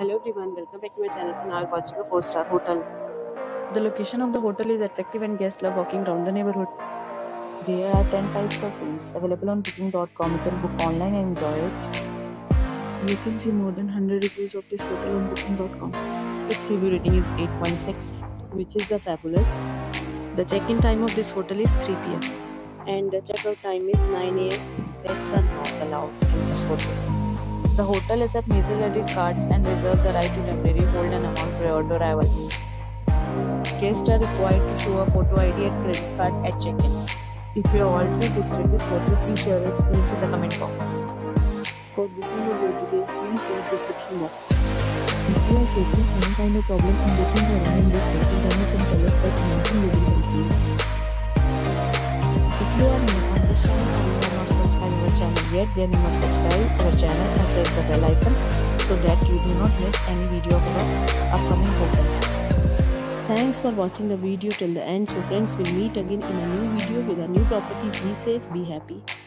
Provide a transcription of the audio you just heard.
Hello everyone, welcome back to my channel and now we're watching a 4-star hotel. The location of the hotel is attractive and guests love walking around the neighborhood. There are 10 types of rooms available on booking.com. You can book online and enjoy it. You can see more than 100 reviews of this hotel on booking.com. Its review rating is 8.6, which is the fabulous. The check-in time of this hotel is 3 p.m. and the check-out time is 9 a.m. Pets are not allowed in this hotel. The hotel accepts major credit cards and reserves the right to temporarily hold an amount prior to arrival. Guests are required to show a photo ID and credit card at check-in. If you have already visited this hotel, please share your experience in the comment box. For booking your room details, please read the description box. If you are facing any kind of problem in booking your room in this hotel, then you can tell us by commenting below the video. If you are new on this channel or you are not subscribed to our channel yet, then you must subscribe to our channel and press the bell icon so that you do not miss any video of our upcoming hotel. Thanks for watching the video till the end. So friends, we'll meet again in a new video with a new property. Be safe, be happy.